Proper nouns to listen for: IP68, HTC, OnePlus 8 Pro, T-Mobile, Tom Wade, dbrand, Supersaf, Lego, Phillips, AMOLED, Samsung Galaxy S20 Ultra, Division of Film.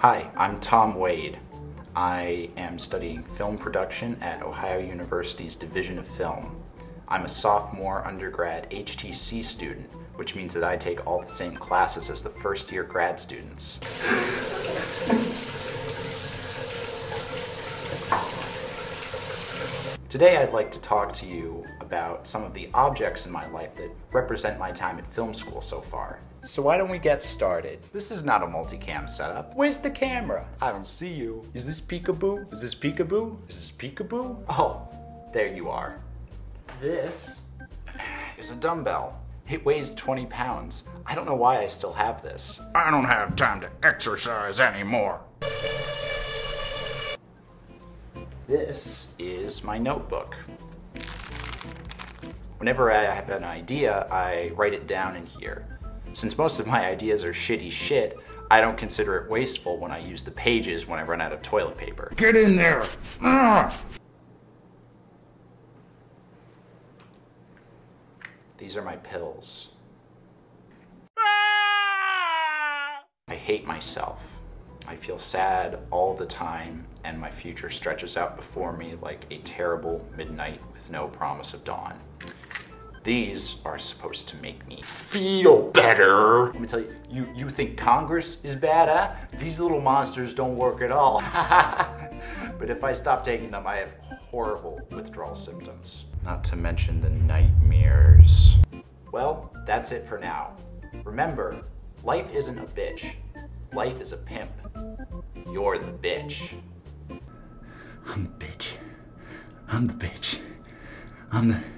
Hi, I'm Tom Wade. I am studying film production at Ohio University's Division of Film. I'm a sophomore undergrad HTC student, which means that I take all the same classes as the first-year grad students. Today I'd like to talk to you about some of the objects in my life that represent my time at film school so far. So why don't we get started? This is not a multicam setup. Where's the camera? I don't see you. Is this peekaboo? Is this peekaboo? Is this peekaboo? Oh, there you are. This is a dumbbell. It weighs 20 pounds. I don't know why I still have this. I don't have time to exercise anymore. This is my notebook. Whenever I have an idea, I write it down in here. Since most of my ideas are shitty shit, I don't consider it wasteful when I use the pages when I run out of toilet paper. Get in there! Ugh. These are my pills. Ah! I hate myself. I feel sad all the time, and my future stretches out before me like a terrible midnight with no promise of dawn. These are supposed to make me feel better. Let me tell you, you think Congress is bad, huh? These little monsters don't work at all. But if I stop taking them, I have horrible withdrawal symptoms. Not to mention the nightmares. Well, that's it for now. Remember, life isn't a bitch. Life is a pimp. You're the bitch. I'm the bitch. I'm the bitch. I'm the...